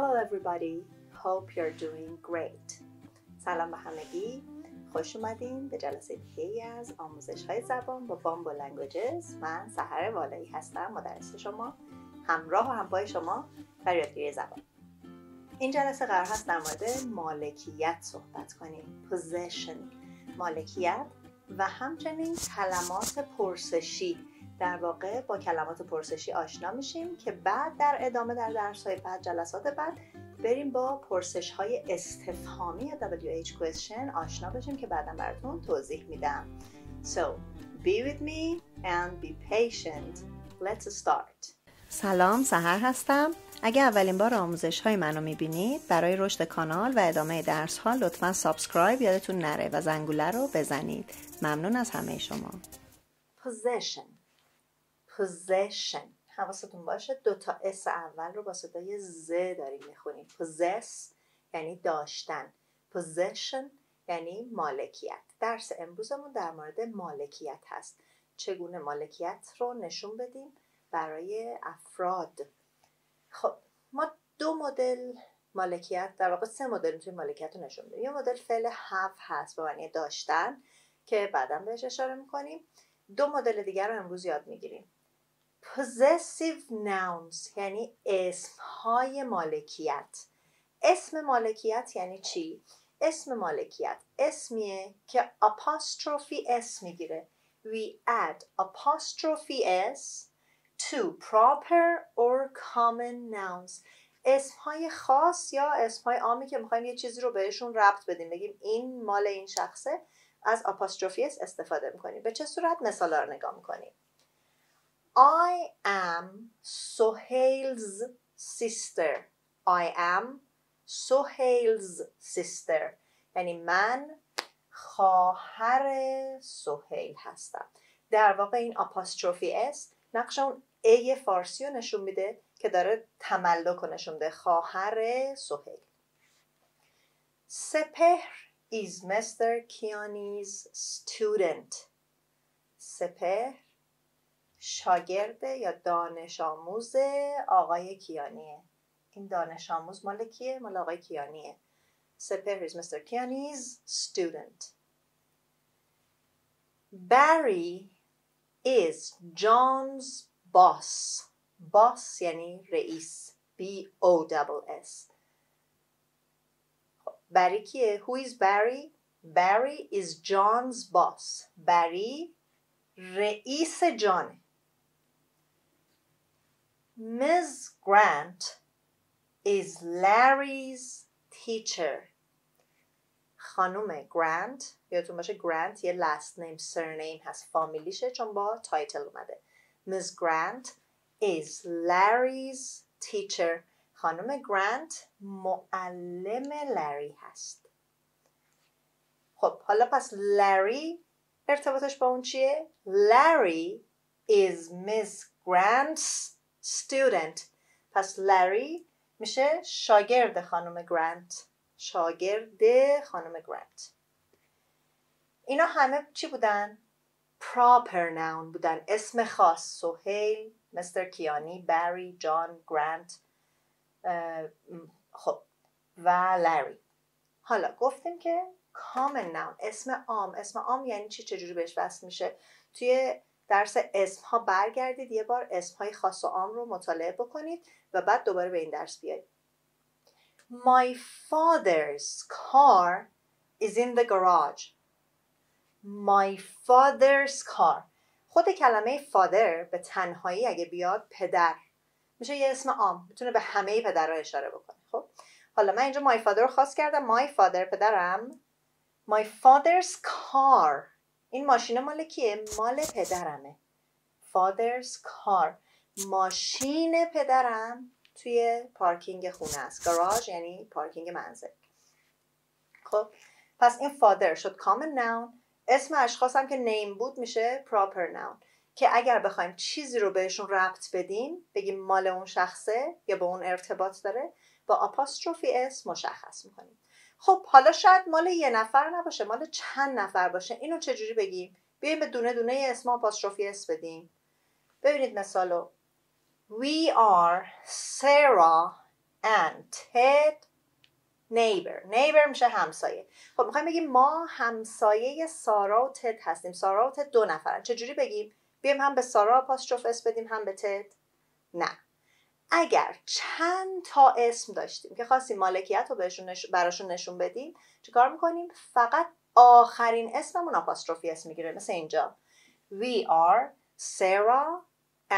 Hello everybody, hope you're doing great. سلام به همگی، خوش اومدین به جلسه دیگه‌ای از آموزش‌های زبان با بامبو لنگویجز. من سحر والایی هستم، مدرس شما، همراه و همپای شما در یادگیری زبان. این جلسه قرار هست در مورد مالکیت صحبت کنیم، possession، مالکیت و همچنین کلمات پرسشی. در واقع با کلمات پرسشی آشنا میشیم که بعد در ادامه در درس‌های بعد جلسات بعد بریم با پرسش‌های استفهامی یا WH question آشنا بشیم که بعداً براتون توضیح میدم. So, be with me and be patient. Let's start. سلام، سحر هستم. اگه اولین بار آموزش‌های منو می‌بینید، برای رشد کانال و ادامه درس‌ها لطفاً سابسکرایب یادتون نره و زنگوله رو بزنید. ممنون از همه شما. Possession. Possession. حواستون باشه دوتا اس اول رو با صدای ز داریم میخونیم. Possess یعنی داشتن. Possession یعنی مالکیت. درس امروزمون در مورد مالکیت هست. چگونه مالکیت رو نشون بدیم برای افراد. خب ما دو مدل مالکیت، در واقع سه مدل توی مالکیت رو نشون بدیم. یه مدل فعل have هست به معنی داشتن که بعدا بهش اشاره میکنیم. دو مدل دیگر رو امروز یاد میگیریم. Possessive nouns یعنی اسمهای مالکیت. اسم مالکیت یعنی چی؟ اسم مالکیت اسمیه که apostrophe s میگیره. We add apostrophe s to proper or common nouns. اسمهای خاص یا اسمهای عامی که میخوایم یه چیزی رو بهشون ربط بدیم. بگیم این مال این شخصه. از apostrophe s استفاده میکنیم. به چه صورت؟ مثالا رو نگاه میکنیم. I am Soheil's sister. I am Soheil's sister. یعنی من خواهر سهیل هستم. در واقع این apostrophe s نقش اون ای فارسی رو نشون میده که داره تملک رو نشون میده. خواهر سهیل. سپهر is Mr. Kiani's student. سپهر شاگرد یا دانش آموز آقای کیانیه. این دانش آموز مال کیه؟ مال آقای کیانیه. سپهر is Mr. Kiani's student. Barry is John's boss. boss یعنی رئیس. B-O-S-S. Barry کیه؟ Who is Barry? Barry is John's boss. Barry رئیس جانه. Ms. Grant is Larry's teacher. خانم گرانت، یادتون باشه گرانت یه last name surname هست، فامیلیشه چون با تایتل اومده. Ms. Grant is Larry's teacher. خانم گرانت معلم لری هست. خب حالا پس لری ارتباطش با اون چیه؟ لری is Ms. Grant's student. پس لری میشه شاگرد خانم گرانت. شاگرد خانم گرانت. اینا همه چی بودن؟ proper noun بودن. اسم خاص. سهیل، مستر کیانی، بری، جان، گرانت. خب و لری. حالا گفتیم که common noun اسم عام. اسم عام یعنی چی؟ چجوری بهش وصل میشه؟ توی درس اسم ها برگردید یه بار اسم های خاص و عام رو مطالعه بکنید و بعد دوباره به این درس بیایید. My father's car is in the garage. My father's car. خود کلمه father به تنهایی اگه بیاد پدر میشه یه اسم عام، میتونه به همه پدرها اشاره بکنه. خب حالا من اینجا my father رو خاص کردم. my father پدرم. my father's car این ماشین مال کیه؟ مال پدرمه. father's car ماشین پدرم توی پارکینگ خونه است. گاراژ یعنی پارکینگ منزل. خب پس این father شد common noun. اسم اشخاص هم که name بود میشه proper noun که اگر بخوایم چیزی رو بهشون ربط بدیم بگیم مال اون شخصه یا به اون ارتباط داره با apostrophe s مشخص میکنیم. خب حالا شاید مال یه نفر نباشه، مال چند نفر باشه. اینو چجوری بگیم؟ بیاییم به دونه دونه اسم apostrophe s بدیم. ببینید مثالو. We are Sarah and Ted neighbor. neighbor میشه همسایه. خب میخوایم بگیم ما همسایه سارا و تد هستیم. سارا و تد دو نفرن. چجوری بگیم؟ بیایم هم به سارا پاسچوف اسم بدیم هم به تد؟ نه. اگر چند تا اسم داشتیم که خواستیم مالکیت رو براشون نشون بدیم چیکار میکنیم؟ فقط آخرین اسممون آپاستروفی اسم میگیره. مثل اینجا We are Sarah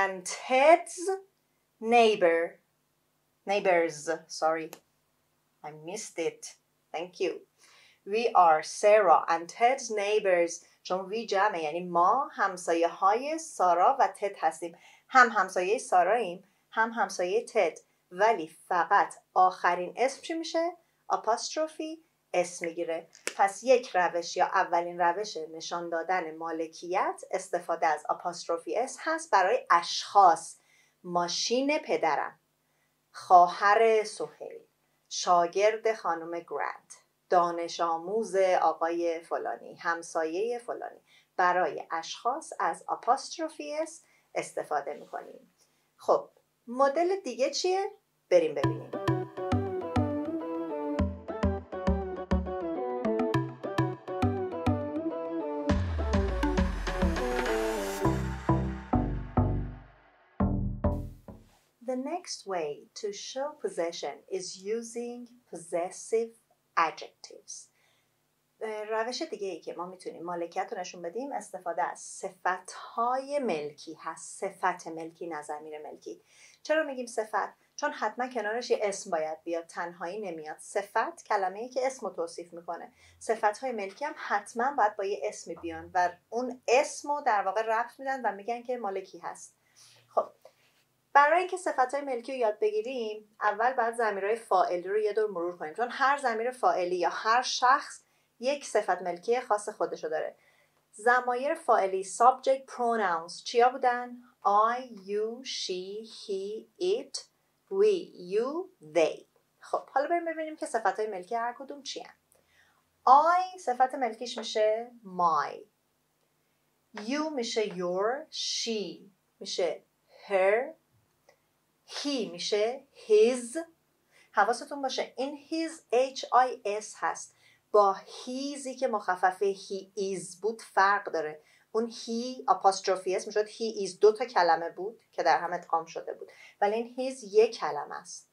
and Ted's neighbors. Sorry, I missed it. Thank you. We are Sarah and Ted's neighbors. چون وی جمعه یعنی ما همسایه های سارا و تد هستیم. هم همسایه ساراییم هم همسایه تد، ولی فقط آخرین اسم چی میشه؟ آپاستروفی اسم میگیره. پس یک روش یا اولین روش نشان دادن مالکیت استفاده از آپاستروفی اس هست برای اشخاص. ماشین پدرم، خواهر سهیل، شاگرد خانم گرانت، دانش آموز آقای فلانی، همسایه فلانی. برای اشخاص از آپاستروفی اس استفاده میکنیم. خب مدل دیگه چیه؟ بریم ببینیم. The next way to show possession is using possessive adjectives. روش دیگه ای که ما میتونیم مالکیت رو نشون بدیم استفاده از صفتهای ملکی هست. صفت ملکی نه ضمیر ملکی. چرا میگیم صفت؟ چون حتما کنارش یه اسم باید بیاد، تنهایی نمیاد. صفت کلمه‌ای که اسم رو توصیف میکنه. صفتهای ملکی هم حتما باید با یه اسمی بیان و اون اسم رو در واقع ربط میدن و میگن که مالکی هست. خب برای اینکه صفتهای ملکی رو یاد بگیریم اول باید ضمیرهای فاعلی رو یه دور مرور کنیم، چون هر ضمیر فاعلی یا هر شخص یک صفت ملکی خاص خودشو داره. ضمایر فاعلی subject pronouns چیا بودن؟ I, you, she, he, it, we, you, they. خب حالا بریم ببینیم که صفتهای ملکی هر کدوم چی هن. I صفت ملکیش میشه my. You میشه your. She میشه her. He میشه his. حواستون باشه این his H-I-S هست. با هیزی که مخففه هی ایز بود فرق داره. اون هی آپاستروفی اس میشد هی ایز دو تا کلمه بود که در هم ادغام شده بود، ولی این هیز یک کلمه است.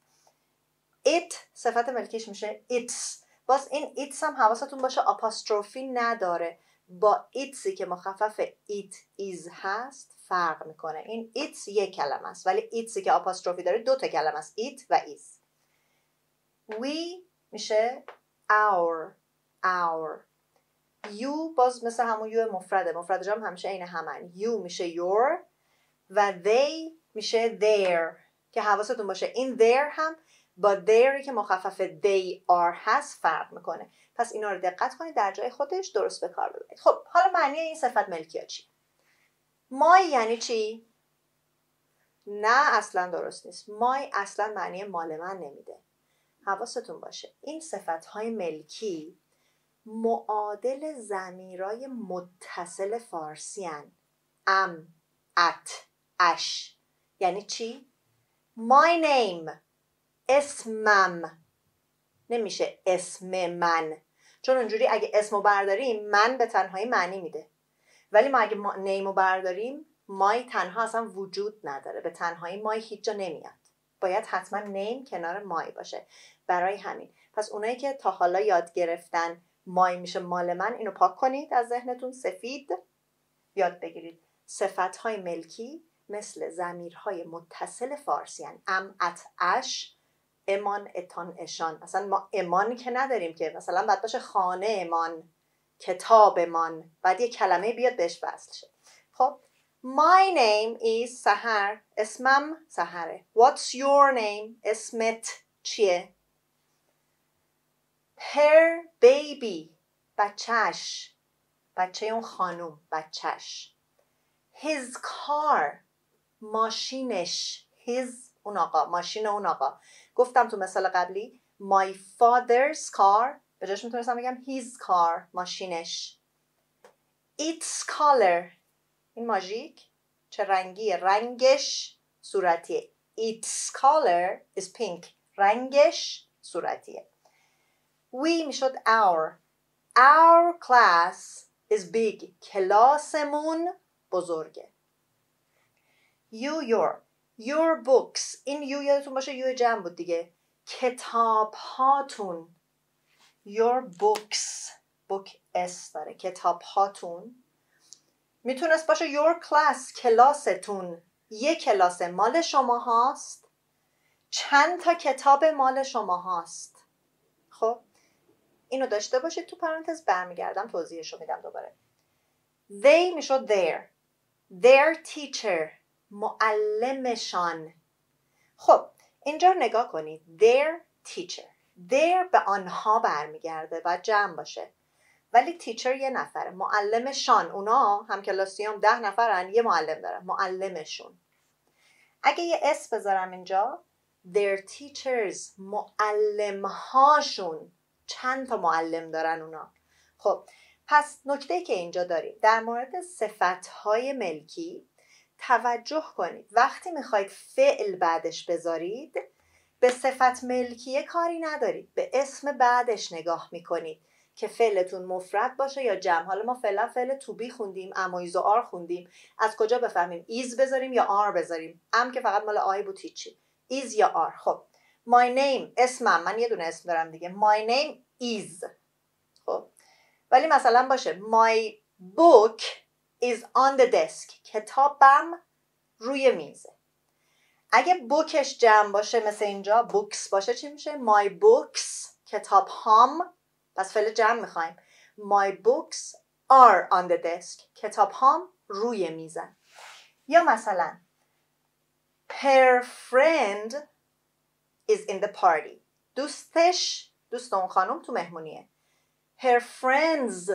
ایت صفت ملکیش میشه ایتس. باز این ایتس هم حواستون باشه آپاستروفی نداره. با ایتسی که مخفف ایت ایز هست فرق میکنه. این ایتس یک کلمه است ولی ایتسی که آپاستروفی داره دو تا کلمه است، ایت و ایز. وی میشه our. You باز مثل همون you مفرده. مفرد جمع همیشه عین همن. You میشه your و they میشه their. که حواستون باشه این their هم با their که مخفف they are هست فرق میکنه. پس اینا رو دقت کنید در جای خودش درست به کار ببرید. خب حالا معنی این صفت ملکی ها چی؟ my یعنی چی؟ نه اصلا درست نیست. my اصلا معنی مال من نمیده. حواستون باشه این صفتهای ملکی معادل ضمیرای متصل فارسی هن. ام، ات، اش. یعنی چی؟ my name اسمم. نمیشه اسم من، چون اونجوری اگه اسمو برداریم من به تنهایی معنی میده، ولی ما اگه نیمو برداریم my تنها اصلا وجود نداره. به تنهایی my هیچ جا نمیاد، باید حتما نیم کنار مای باشه. برای همین پس اونایی که تا حالا یاد گرفتن مای میشه مال من، اینو پاک کنید از ذهنتون سفید. یاد بگیرید صفتهای ملکی مثل ضمیرهای متصل فارسی هن. ام، ات، اش، امان، اتان، اشان. مثلا ما امان که نداریم که، مثلا باید باشه خانه امان، کتاب امان، بعد یه کلمه بیاد بهش وصل شه. خب My name is Sahar. اسمم سهره. What's your name? اسمت چیه؟ Her baby. بچهش. بچه اون خانوم. بچهش. His car. ماشینش. His اون آقا. ماشین اون آقا. گفتم تو مثال قبلی My father's car. به جاش میتونستم بگم His car. ماشینش. Its color. این ماژیک چه رنگیه؟ رنگش صورتیه. Its color is pink. رنگش صورتیه. We میشد our. Our class is big. کلاسمون بزرگه. You, your. Your books. این you یادتون باشه you جمع بود دیگه. کتاب هاتون. Your books. Book S داره. کتاب هاتون. میتونست باشه your class. کلاستون. یه کلاس مال شما هاست. چند تا کتاب مال شما هاست. خب. اینو داشته باشید تو پرانتز برمیگردم توضیحش رو میدم دوباره. They میشد their. Their teacher. معلمشان. خب اینجا نگاه کنید. Their teacher. Their به آنها برمیگرده و جمع باشه. ولی teacher یه نفره. معلمشان. اونا هم کلاسیام 10 نفرن یه معلم دارن. معلمشون. اگه یه اس بذارم اینجا. Their teachers. معلمهاشون. چند تا معلم دارن اونا. خب پس نکته که اینجا داریم در مورد صفتهای ملکی توجه کنید. وقتی میخواید فعل بعدش بذارید به صفت ملکیه کاری ندارید. به اسم بعدش نگاه میکنید که فعلتون مفرد باشه یا جمع. حالا ما فعلا فعل تو بی خوندیم، امایز و آر خوندیم. از کجا بفهمیم ایز بذاریم یا آر بذاریم؟ ام که فقط مال آی بود هیچی. ایز یا آر. خب My name اسمم. من یه دونه اسم دارم دیگه. My name is. خب ولی مثلا باشه My book is on the desk. کتابم روی میزه. اگه بوکش جمع باشه مثل اینجا books باشه چی میشه؟ My books. کتاب هام. پس فعل جمع میخوایم. My books are on the desk. کتاب هام روی میزن. یا مثلا Her friend is in the party. دوستش، دوست اون خانم تو مهمونیه. Her friends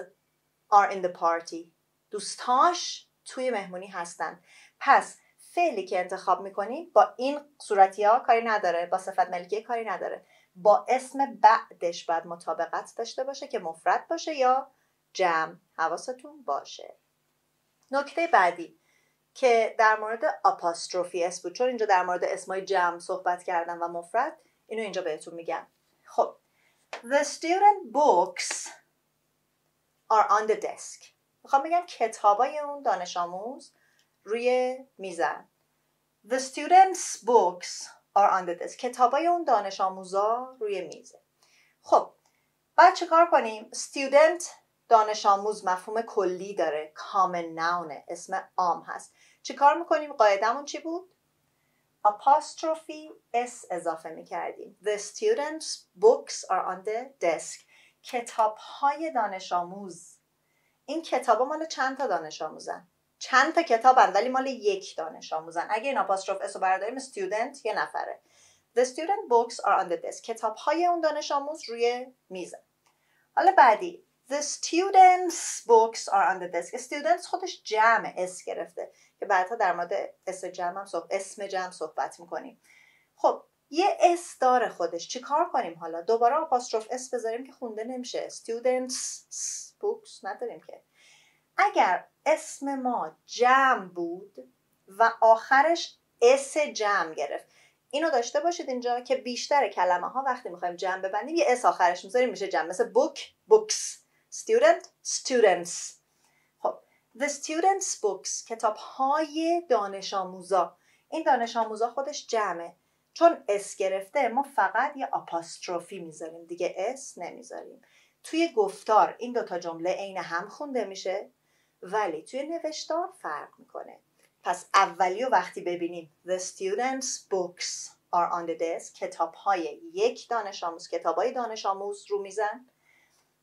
are in the party. دوستاش توی مهمونی هستن. پس فعلی که انتخاب میکنی با این صورتی ها کاری نداره. با صفت ملکیه کاری نداره. با اسم بعدش باید مطابقت داشته باشه که مفرد باشه یا جمع. حواستون باشه. نکته بعدی که در مورد آپاستروفی اس بود. چون اینجا در مورد اسمای جمع صحبت کردم و مفرد اینو اینجا بهتون میگم. خب The student books are on the desk. میخوام بگم کتابای اون دانش آموز روی میزن. The students books are on the desk. کتابای اون دانش آموزا روی میزه. خب بعد چه کار کنیم؟ student دانش آموز مفهوم کلی داره. common noun اسم عام هست. چی کار میکنیم؟ قاعدمون چی بود؟ apostrophe s اضافه میکردیم. The students books are on the desk. کتاب های دانش آموز. این کتاب ها مال چند تا دانش آموزن؟ چند تا کتاب هن ولی مال یک دانش آموزن. اگه این apostrophe s رو برداریم student یه نفره. The student books are on the desk. کتاب های اون دانش آموز روی میزن. حالا بعدی The students books are on the desk. Students خودش جمع اس گرفته که بعدها در مورد اسم جمع صحبت میکنیم. خب یه اس داره خودش. چی کار کنیم حالا؟ دوباره آپاستروف اس بذاریم که خونده نمیشه. Students books نداریم که. اگر اسم ما جمع بود و آخرش اس جمع گرفت. اینو داشته باشید اینجا که بیشتر کلمه ها وقتی میخوایم جمع ببندیم یه اس آخرش میذاریم میشه جمع. مثل book books. Student, students. خب. The students books. کتاب های دانش آموزا. این دانش آموزا خودش جمعه. چون اس گرفته ما فقط یه آپاستروفی میذاریم. دیگه اس نمیذاریم. توی گفتار این دوتا جمله عین هم خونده میشه. ولی توی نوشتار فرق میکنه. پس اولیو وقتی ببینیم. The students books are on the desk. کتاب های یک دانش آموز. کتاب های دانش آموز رو میزن.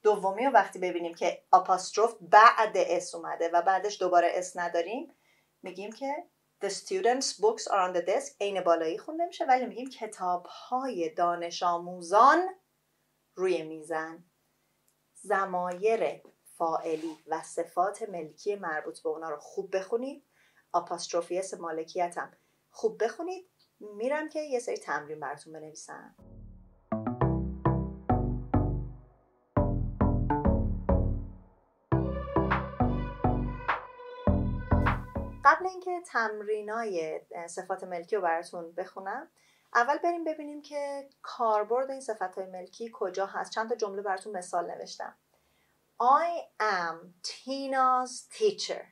دومی رو وقتی ببینیم که آپاستروف بعد اس اومده و بعدش دوباره اس نداریم میگیم که The students books are on the desk. عین بالایی خونده میشه ولی میگیم کتاب‌های دانش آموزان روی میزن. ضمایر فاعلی و صفات ملکی مربوط به اونا رو خوب بخونید. آپاستروفی اس مالکیت هم خوب بخونید. میرم که یه سری تمرین براتون بنویسم. قبل اینکه تمرینای صفات ملکی رو براتون بخونم اول بریم ببینیم که کاربرد این صفت‌های ملکی کجا هست. چند تا جمله براتون مثال نوشتم. I am Tina's teacher.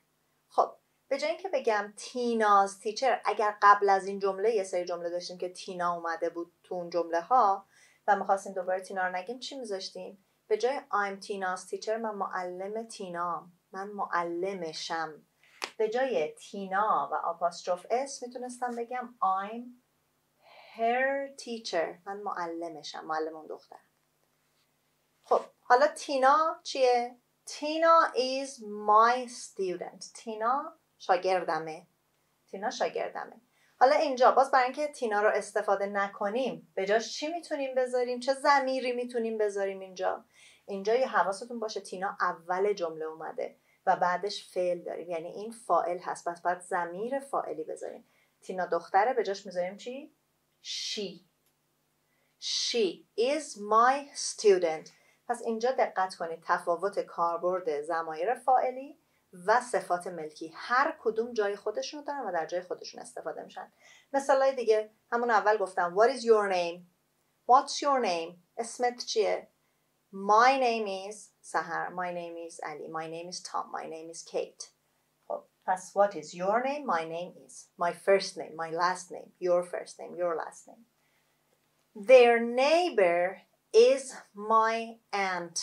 خب به جای اینکه بگم Tina's teacher، اگر قبل از این جمله یه سری جمله داشتیم که تینا اومده بود تو اون جمله ها و می‌خواستیم دوباره تینا رو نگیم چی می‌ذاشتیم؟ به جای I'm Tina's teacher من معلم تینام، من معلمشم. به جای تینا و آپاستروف اس میتونستم بگم I'm her teacher، من معلمشم، معلم اون دختر. خب حالا تینا چیه؟ تینا is my student. تینا شاگردمه. تینا شاگردمه. حالا اینجا باز برای اینکه تینا رو استفاده نکنیم به جاش چی میتونیم بذاریم؟ چه ضمیری میتونیم بذاریم اینجا؟ اینجا یه حواستون باشه تینا اول جمله اومده و بعدش فعل داریم، یعنی این فاعل هست، پس باید ضمیر فاعلی بذاریم. تینا دختره، به جاش میذاریم چی؟ She. She is my student. پس اینجا دقت کنید تفاوت کاربرد ضمایر فاعلی و صفات ملکی، هر کدوم جای خودشون دارن و در جای خودشون استفاده میشن. مثالای دیگه همون اول گفتم What is your name؟ What's your name؟ اسمت چیه؟ My name is Sahar. My name is Ali. My name is Tom. My name is Kate. خب پس What is your name؟ My name is. My first name. My last name. Your first name. Your last name. Their neighbor is my aunt.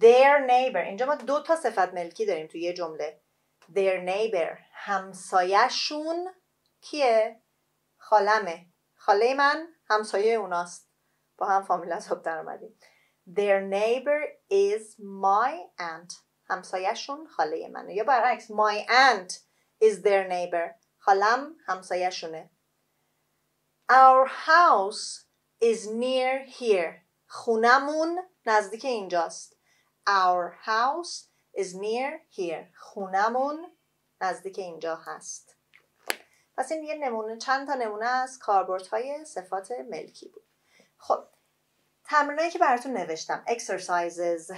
Their neighbor. اینجا ما دو تا صفت ملکی داریم تو یه جمله. Their neighbor. همسایه‌شون کیه؟ خالمه. خاله من همسایه اوناست. با هم فامیل حساب در اومدیم. Their neighbor is my aunt. همسایه‌شون خاله منه. یا برعکس my aunt is their neighbor. خالم همسایه‌شونه. Our house is near here. خونمون نزدیک اینجاست. Our house is near here. خونمون نزدیک اینجا هست. پس این یه نمونه، چند تا نمونه از کاربردهای صفات ملکی بود. خب تمرینایی که براتون نوشتم exercises،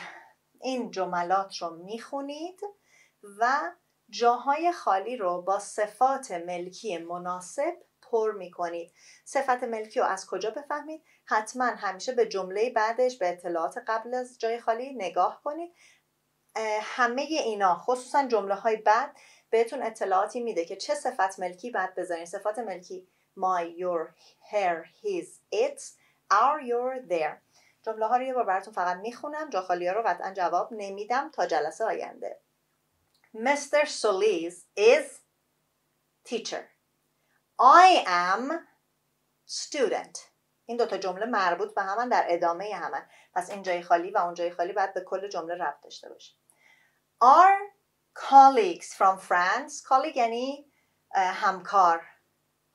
این جملات رو میخونید و جاهای خالی رو با صفات ملکی مناسب پر میکنید. صفت ملکی رو از کجا بفهمید؟ حتما همیشه به جمله بعدش، به اطلاعات قبل از جای خالی نگاه کنید. همه اینا خصوصا جمله های بعد بهتون اطلاعاتی میده که چه صفت ملکی بعد بذارین. صفات ملکی my, your, her, his, its, our, your, their. جمله ها رو یه بار براتون فقط میخونم، جا خالی ها رو قطعا جواب نمیدم تا جلسه آینده. Mr. Solis is teacher. I am student. این دوتا جمله مربوط به همن، در ادامه همن، پس این جای خالی و اون جای خالی باید به کل جمله ربط داشته باشه. Our colleagues from France. colleague یعنی همکار.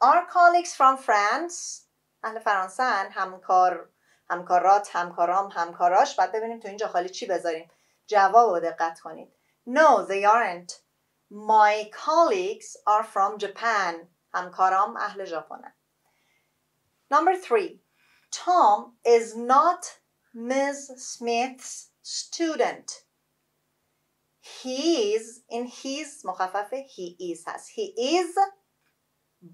Our colleagues from France، اهل فرانسه هن، همکار، همکارات، همکارام، همکاراش. بعد ببینیم تو این جا خالی چی بذاریم، جواب رو دقت کنید. No they aren't. My colleagues are from Japan. همکارام اهل ژاپنن. Number 3. Tom is not Ms. Smith's student. He is. این his مخففه he is هست. He is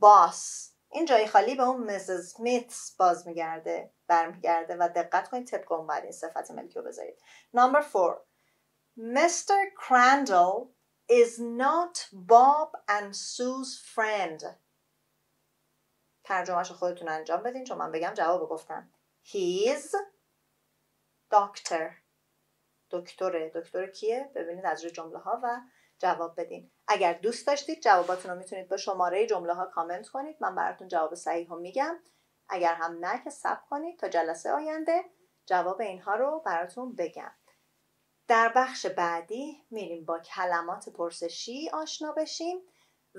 boss. این جای خالی به اون Mrs. Smith باز میگرده، برمیگرده و دقت کنید طبق اون باید این صفت ملکی رو بذارید. Number 4. Mr. Crandall is not Bob and Sue's friend. ترجمهش رو خودتون انجام بدین چون من بگم جواب گفتم. He is doctor. دکتره. دکتر کیه؟ ببینید از روی جمله ها و جواب بدین. اگر دوست داشتید جواباتون رو میتونید با شماره جمله ها کامنت کنید، من براتون جواب صحیح رو میگم. اگر هم نه که صبر کنید تا جلسه آینده جواب اینها رو براتون بگم. در بخش بعدی میریم با کلمات پرسشی آشنا بشیم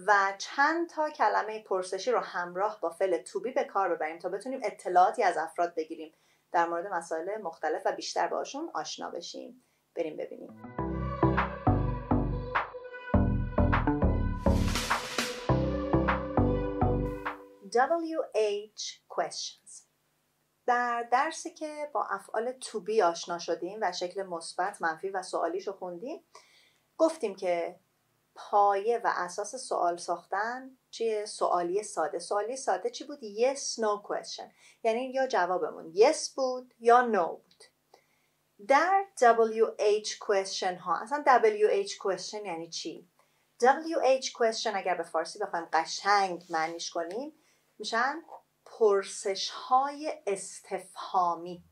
و چند تا کلمه پرسشی رو همراه با فعل to be به کار ببریم تا بتونیم اطلاعاتی از افراد بگیریم در مورد مسائل مختلف و بیشتر باشون آشنا بشیم. بریم ببینیم. WH questions. در درسی که با افعال to be آشنا شدیم و شکل مثبت، منفی و سوالیشو خوندیم، گفتیم که پایه و اساس سوال ساختن چیه؟ سوالی ساده. سوالی ساده چی بود؟ yes no question، یعنی یا جوابمون yes بود یا no بود. در WH question ها، اصلا WH question یعنی چی؟ WH question اگر به فارسی بخوایم قشنگ معنیش کنیم میشن پرسش های استفهامی،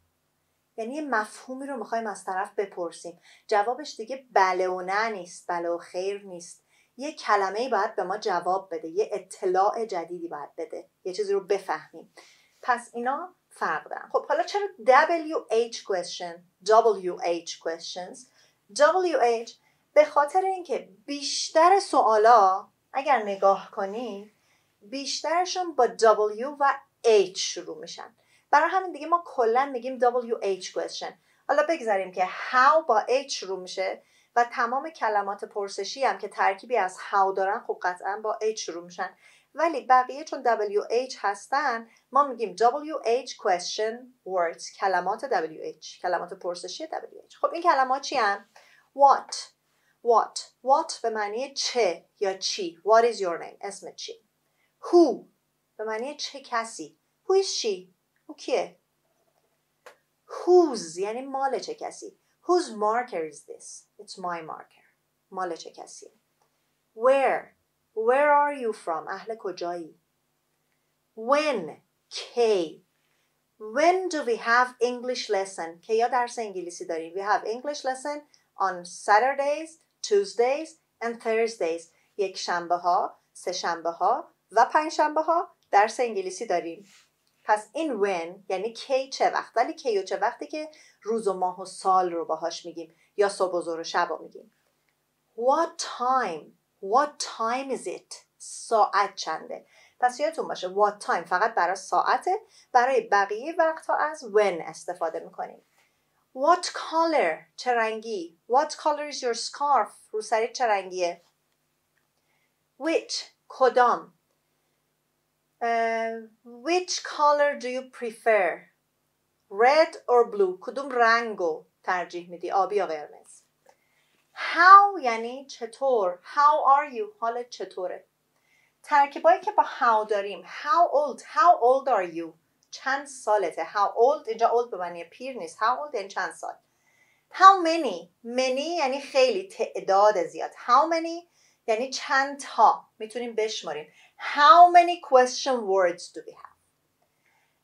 یعنی مفهومی رو میخوایم از طرف بپرسیم، جوابش دیگه بله و نه نیست، بله و خیر نیست، یه کلمه‌ای باید به ما جواب بده، یه اطلاع جدیدی باید بده، یه چیزی رو بفهمیم. پس اینا فرق دارن. خب حالا چرا WH question WH questions WH؟ به خاطر اینکه بیشتر سوالا اگر نگاه کنی بیشترشون با W و H شروع میشن، برای همین دیگه ما کلا میگیم WH question. حالا بگذاریم که how با H شروع میشه و تمام کلمات پرسشی هم که ترکیبی از how دارن خب قطعا با H شروع میشن، ولی بقیه چون WH هستن ما میگیم WH question words، کلمات WH، کلمات پرسشی WH. خب این کلمات چی هن؟ What What What به معنی چه یا چی، What is your name، اسم چی. Who به معنی چه کسی، Who is she، او کیه. Whose یعنی مال چه کسی. Whose marker is this؟ It's my marker. مال چه کسیه. Where Where are you from؟ اهل کجایی. When کی. When do we have English lesson؟ که یا درس انگلیسی داریم. We have English lesson on Saturdays, Tuesdays and Thursdays. یک شنبه ها، سه شنبه ها و پنج شنبه ها درس انگلیسی داریم. پس این when یعنی کی، چه وقت، ولی کی و چه وقتی که روز و ماه و سال رو باهاش میگیم یا صبح و ظهر و شب رو میگیم. What time What time is it؟ ساعت چنده. پس یادتون باشه what time فقط برای ساعته، برای بقیه وقتها از when استفاده میکنیم. What color چه رنگی. What color is your scarf؟ روسری چه رنگیه. Which کدام. Which color do you prefer red or blue؟ کدوم رنگو ترجیح میدی، آبی یا قرمز. How یعنی چطور. How are you حالت چطوره. ترکیبایی که با how داریم. How old How old are you چند سالته. How old اینجا old به معنی پیر نیست، how old یعنی چند سال. How many Many یعنی خیلی، تعداد زیاد. How many یعنی چند تا، میتونیم بشماریم. How many question words do we have؟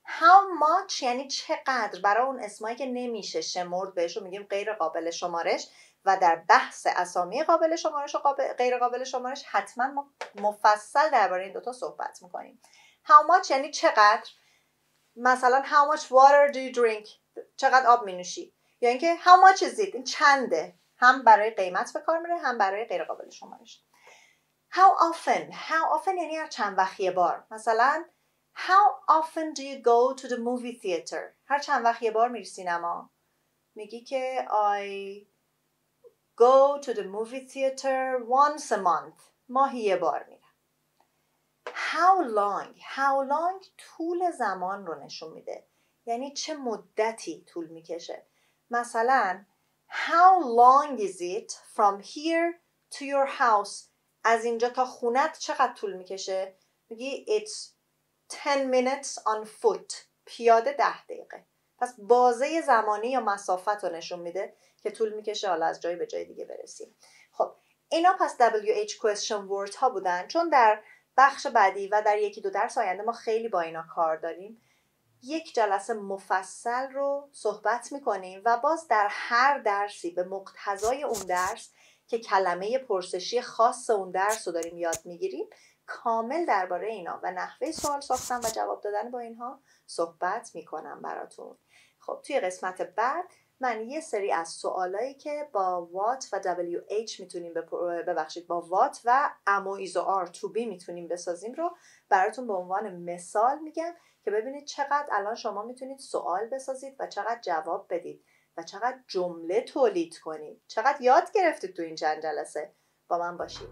How much یعنی چقدر. برای اون اسمایی که نمیشه شمرد بهش رو میگیم غیر قابل شمارش، و در بحث اسامی قابل شمارش و غیر قابل شمارش حتما ما مفصل درباره این دوتا صحبت میکنیم. How much یعنی چقدر. مثلا how much water do you drink؟ چقدر آب مینوشی. یا اینکه how much is it؟ این چنده، هم برای قیمت به کار میره هم برای غیر قابل شمارش. How often How often یعنی هر چند وقت یه بار. مثلا How often do you go to the movie theater؟ هر چند وقت یه بار میری سینما. میگی که I go to the movie theater once a month. ماهی یه بار میرم. How long How long طول زمان رو نشون میده، یعنی چه مدتی طول میکشه. مثلا How long is it from here to your house؟ از اینجا تا خونت چقدر طول میکشه. میگی it's 10 minutes on foot، پیاده 10 دقیقه. پس بازه زمانی یا مسافت رو نشون میده که طول میکشه حالا از جایی به جای دیگه برسیم. خب اینا پس WH question word ها بودن. چون در بخش بعدی و در یکی دو درس آینده ما خیلی با اینا کار داریم، یک جلسه مفصل رو صحبت میکنیم و باز در هر درسی به مقتضای اون درس که کلمه پرسشی خاص اون درس رو داریم یاد میگیریم کامل درباره اینا و نحوه سوال ساختن و جواب دادن با اینها صحبت میکنم براتون. خب توی قسمت بعد من یه سری از سوالایی که با what و WH میتونیم ببخشید با what و am و is و are to be میتونیم بسازیم رو براتون به عنوان مثال میگم که ببینید چقدر الان شما میتونید سوال بسازید و چقدر جواب بدید و چقدر جمله تولید کنید. چقدر یاد گرفتید تو این چند جلسه. با من باشید.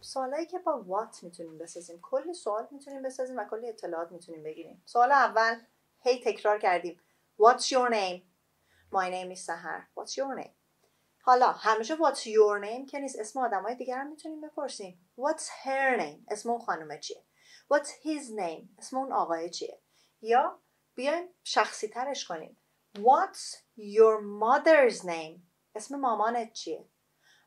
سوالایی که با what میتونیم بسازیم، کلی سوال میتونیم بسازیم و کلی اطلاعات میتونیم بگیریم. سوال اول هی تکرار کردیم What's your name? My name is Sahar. What's your name? حالا همیشه what's your name که نیست اسم آدمای دیگر هم میتونیم بپرسیم. What's her name? اسم اون خانومه چیه؟ What's his name? اسم اون آقای چیه؟ یا بیایم شخصی ترش کنیم. What's your mother's name? اسم مامانت چیه؟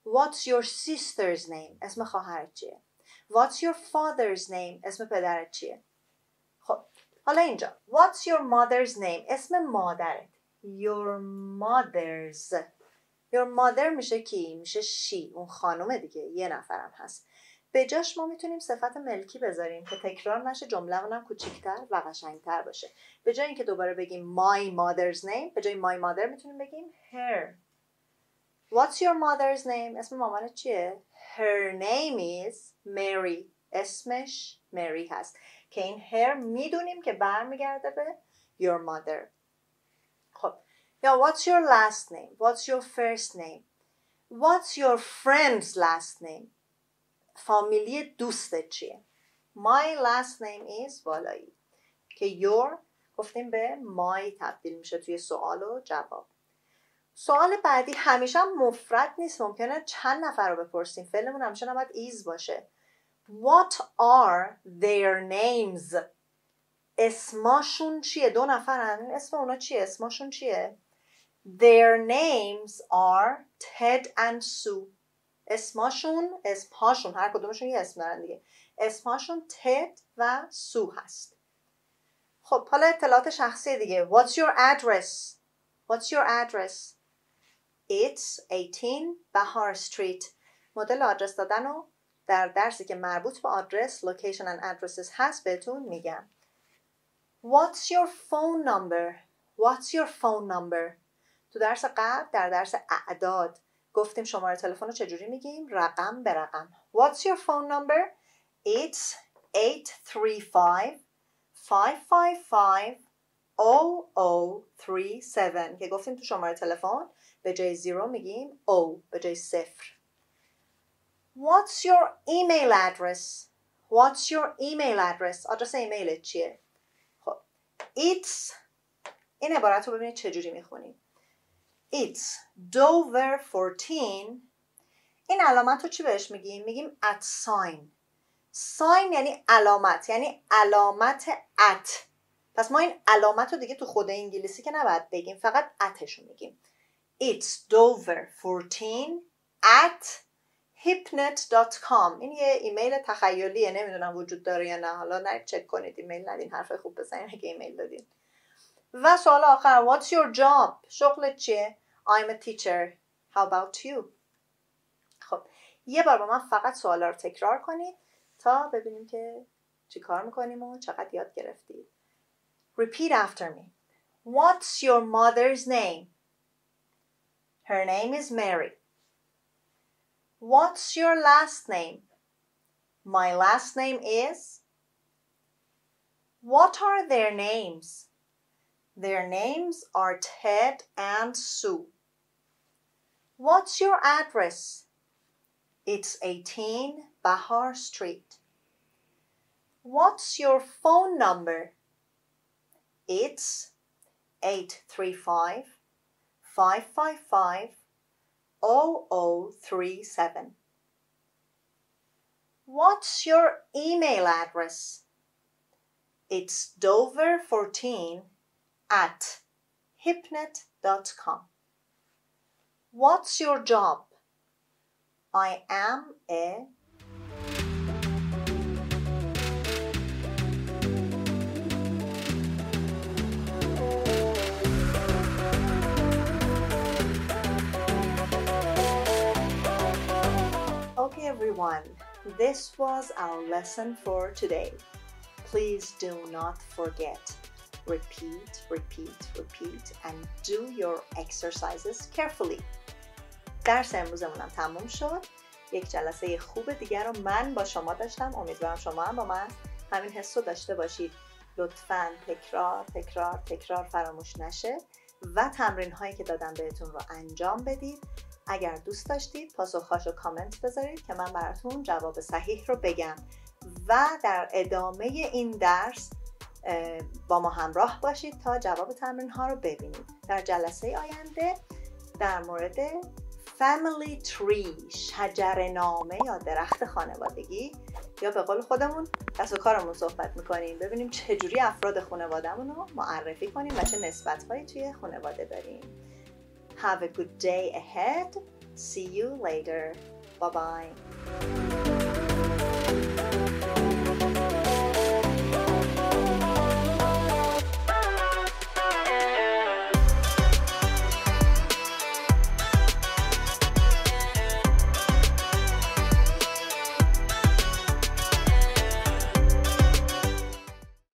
What's your sister's name? اسم خواهرت چیه؟ What's your father's name? اسم پدرت چیه؟ خب حالا اینجا What's your mother's name? اسم مادرت. Your mother's. Your mother میشه کی؟ میشه she. اون خانومه دیگه. یه نفرم هست. به جاش ما میتونیم صفت ملکی بذاریم که تکرار نشه، جمله اونم کوچیک‌تر و قشنگ‌تر باشه. به جای اینکه دوباره بگیم my mother's name، به جای my mother میتونیم بگیم her. What's your mother's name؟ اسم مامانت چیه؟ Her name is Mary. اسمش مری هست. که این her میدونیم که برمیگرده به your mother. خب یا what's your last name؟ What's your first name؟ What's your friend's last name؟ فامیلی دوستت چیه؟ My last name is والایی که your گفتیم به my تبدیل میشه توی سوال و جواب. سوال بعدی همیشه مفرد نیست، ممکنه چند نفر رو بپرسیم، فعلمون همیشه نباید is باشه. What are their names؟ اسماشون چیه؟ دو نفرن، اسم اونا چیه؟ اسماشون چیه؟ Their names are Ted and Sue. اسماشون، اسمهاشون، هر کدومشون یه اسم دارن دیگه. اسمهاشون تد و سو هست. خب حالا اطلاعات شخصی دیگه. What's your address? What's your address? It's 18 Bahar Street. مدل آدرس دادن رو در درسی که مربوط به آدرس location and addresses هست بهتون میگم. What's your phone number? What's your phone number? تو درس قبل در درس اعداد گفتیم شماره تلفن رو چجوری میگیم؟ رقم به رقم. What's your phone number? It's 835-555-0037 که گفتیم تو شماره تلفن به جای 0 میگیم O به جای 0. What's your email address? What's your email address? آدرس ایمیلت چیه؟ خب It's این عبارت رو ببینید چجوری میخونیم. It's Dover 14. این علامت رو چی بهش میگیم؟ میگیم at sign. sign یعنی علامت، یعنی علامت at. پس ما این علامت رو دیگه تو خود انگلیسی که نباید بگیم، فقط اتش رو میگیم. It's Dover 14 at hypnet.com. این یه ایمیل تخیلیه، نمیدونم وجود داره یا نه، حالا نه چک کنید، ایمیل ندین، حرف خوب بزنید اگه ایمیل دادین. و سوال آخر What's your job؟ شغلت چیه؟ I'm a teacher. How about you؟ خب یه بار با من فقط سوالا رو تکرار کنید تا ببینیم که چی کار میکنیم و چقدر یاد گرفتید. Repeat after me. What's your mother's name? Her name is Mary. What's your last name? My last name is. What are their names? Their names are Ted and Sue. What's your address? It's 18 Bahar Street. What's your phone number? It's 835-555-0037. What's your email address? It's Dover14 at hypnet.com. What's your job? I am a Okay everyone, this was our lesson for today. Please do not forget. Repeat, repeat, repeat and do your exercises carefully. درس امروزمونم تموم شد. یک جلسه خوب دیگر رو من با شما داشتم. امیدوارم شما هم با من همین حس رو داشته باشید. لطفاً تکرار تکرار تکرار فراموش نشه و تمرین هایی که دادم بهتون رو انجام بدید. اگر دوست داشتید پاسخهاش رو کامنت بذارید که من براتون جواب صحیح رو بگم و در ادامه این درس با ما همراه باشید تا جواب تمرین ها رو ببینید. در جلسه آینده در مورد family tree، شجر نامه یا درخت خانوادگی، یا به قول خودمون دست و کارمون صحبت میکنیم، ببینیم چجوری افراد خانوادهمون رو معرفی کنیم و چه نسبت هایی توی خانواده داریم. Have a good day ahead. See you later. Bye bye.